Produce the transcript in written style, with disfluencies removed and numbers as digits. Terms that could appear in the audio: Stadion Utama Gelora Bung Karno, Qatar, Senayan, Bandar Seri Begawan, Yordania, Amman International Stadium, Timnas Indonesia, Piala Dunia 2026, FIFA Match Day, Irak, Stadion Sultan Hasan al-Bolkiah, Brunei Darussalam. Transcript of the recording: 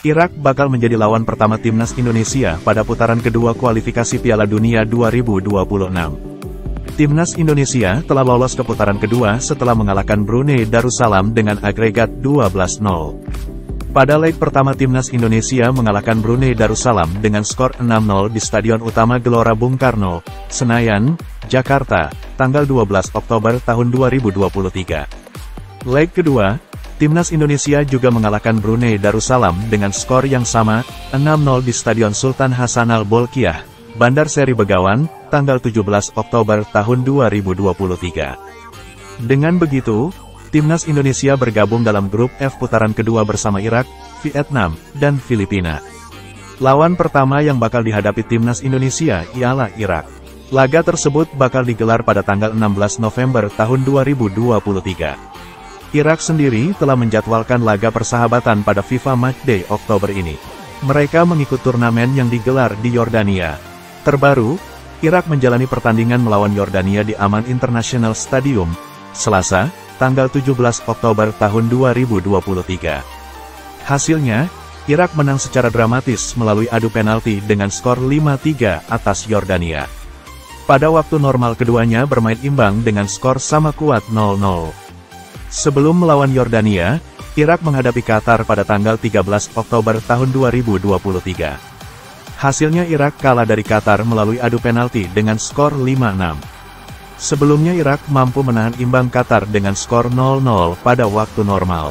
Irak bakal menjadi lawan pertama Timnas Indonesia pada putaran kedua kualifikasi Piala Dunia 2026. Timnas Indonesia telah lolos ke putaran kedua setelah mengalahkan Brunei Darussalam dengan agregat 12-0. Pada leg pertama Timnas Indonesia mengalahkan Brunei Darussalam dengan skor 6-0 di Stadion Utama Gelora Bung Karno, Senayan, Jakarta, tanggal 12 Oktober tahun 2023. Leg kedua, Timnas Indonesia juga mengalahkan Brunei Darussalam dengan skor yang sama, 6-0 di Stadion Sultan Hasan al-Bolkiah, Bandar Seri Begawan, tanggal 17 Oktober tahun 2023. Dengan begitu, Timnas Indonesia bergabung dalam grup F putaran kedua bersama Irak, Vietnam, dan Filipina. Lawan pertama yang bakal dihadapi Timnas Indonesia ialah Irak. Laga tersebut bakal digelar pada tanggal 16 November tahun 2023. Irak sendiri telah menjadwalkan laga persahabatan pada FIFA Match Day Oktober ini. Mereka mengikut turnamen yang digelar di Yordania. Terbaru, Irak menjalani pertandingan melawan Yordania di Amman International Stadium, Selasa, tanggal 17 Oktober tahun 2023. Hasilnya, Irak menang secara dramatis melalui adu penalti dengan skor 5-3 atas Yordania. Pada waktu normal keduanya bermain imbang dengan skor sama kuat 0-0. Sebelum melawan Yordania, Irak menghadapi Qatar pada tanggal 13 Oktober tahun 2023. Hasilnya Irak kalah dari Qatar melalui adu penalti dengan skor 5-6. Sebelumnya Irak mampu menahan imbang Qatar dengan skor 0-0 pada waktu normal.